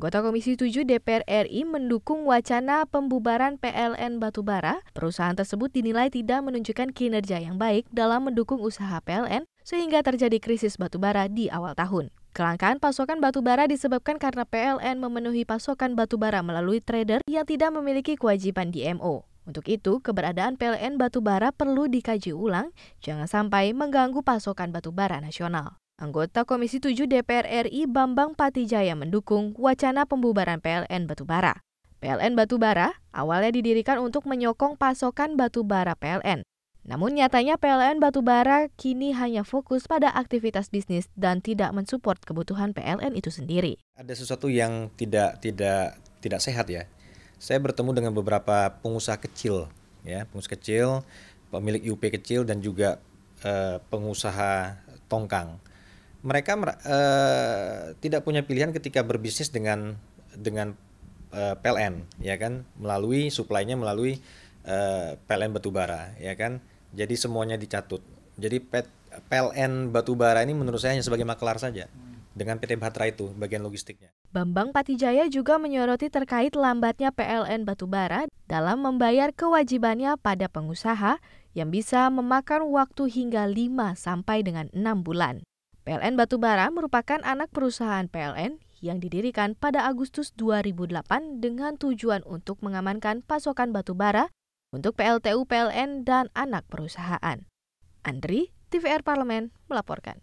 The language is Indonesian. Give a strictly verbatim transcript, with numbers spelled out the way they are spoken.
Anggota Komisi tujuh D P R R I mendukung wacana pembubaran P L N Batubara. Perusahaan tersebut dinilai tidak menunjukkan kinerja yang baik dalam mendukung usaha P L N sehingga terjadi krisis batubara di awal tahun. Kelangkaan pasokan batubara disebabkan karena P L N memenuhi pasokan batubara melalui trader yang tidak memiliki kewajiban D M O. Untuk itu, keberadaan P L N Batubara perlu dikaji ulang, jangan sampai mengganggu pasokan batubara nasional. Anggota Komisi tujuh D P R R I Bambang Patijaya mendukung wacana pembubaran P L N Batubara. P L N Batubara awalnya didirikan untuk menyokong pasokan batubara P L N. Namun nyatanya P L N Batubara kini hanya fokus pada aktivitas bisnis dan tidak mensupport kebutuhan P L N itu sendiri. Ada sesuatu yang tidak tidak tidak sehat ya. Saya bertemu dengan beberapa pengusaha kecil ya, pengusaha kecil, pemilik I U P kecil dan juga eh, pengusaha tongkang. Mereka eh, tidak punya pilihan ketika berbisnis dengan dengan eh, P L N, ya kan, melalui suplainya melalui eh, P L N Batubara, ya kan. Jadi semuanya dicatut. Jadi P L N Batubara ini menurut saya hanya sebagai maklar saja dengan P T Bahtera itu bagian logistiknya. Bambang Patijaya juga menyoroti terkait lambatnya P L N Batubara dalam membayar kewajibannya pada pengusaha yang bisa memakan waktu hingga lima sampai dengan enam bulan. P L N Batubara merupakan anak perusahaan P L N yang didirikan pada Agustus dua ribu delapan dengan tujuan untuk mengamankan pasokan batubara untuk P L T U, P L N, dan anak perusahaan. Andri, T V R Parlemen, melaporkan.